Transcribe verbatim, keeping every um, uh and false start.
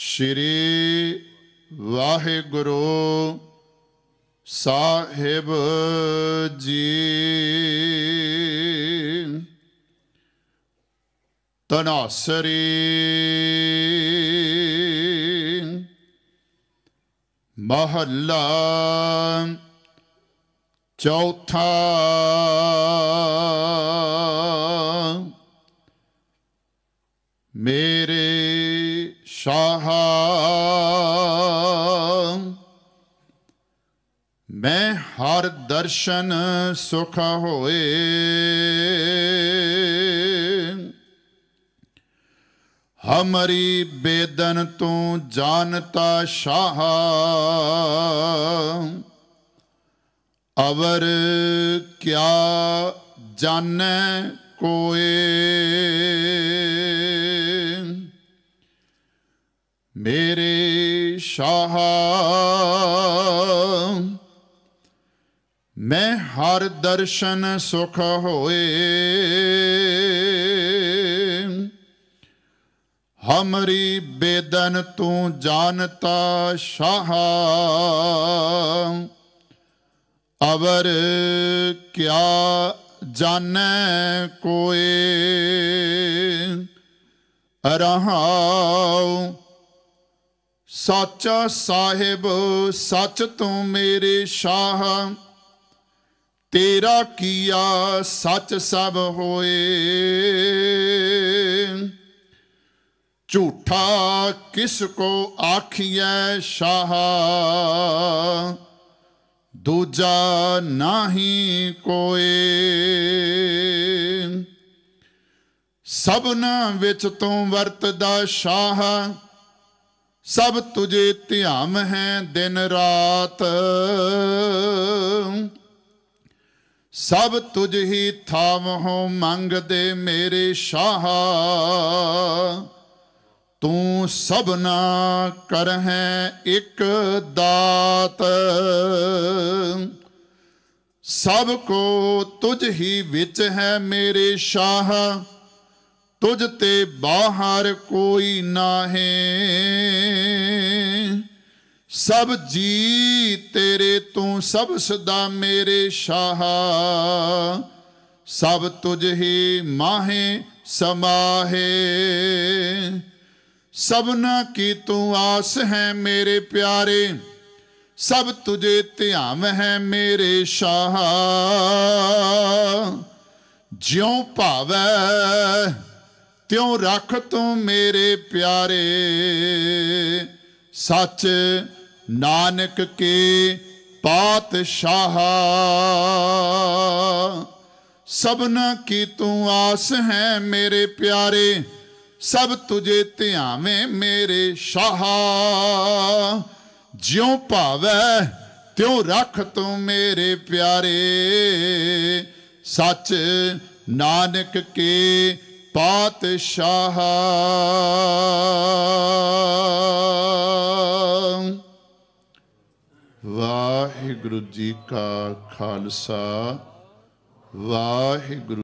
श्री वाहेगुरु साहिब जी। तनासरी महला चौथा। मेरे शाह मैं हर दर्शन सुख होए, हमरी बेदन तू जानता शाह। अवर क्या जाने कोई, मेरे शाह मैं हर दर्शन सुख होए, हमरी बेदन तू जानता शाह। अवर क्या जाने कोई, रहाओ साचा साहिब सच तू मेरे शाह। तेरा किया सच सब होए, झूठा किसको आखिए शाह। दूजा नहीं कोई, सबना विच तू वरतदा शाह। सब तुझे ध्यान है दिन रात, सब तुझ ही थाम हो मंग दे मेरे शाह। तू सबना कर है एक दात, सबको तुझ ही विच है मेरे शाह। तुझ ते बाहर कोई ना है, सब जी तेरे तू सब सदा मेरे शाह। सब तुझ ही माहे समाहे, सबना की तू आस है मेरे प्यारे। सब तुझे ध्यान है मेरे शाह, ज्यों पावे त्यों रख तू मेरे प्यारे। सच नानक के पातशाह सबना की तू आस है मेरे प्यारे। सब तुझे ध्यावे मेरे शाह, ज्यों पावे त्यों रख तू मेरे प्यारे। सच नानक के पातशाह। वाहिगुरु जी का खालसा वाहिगुरु।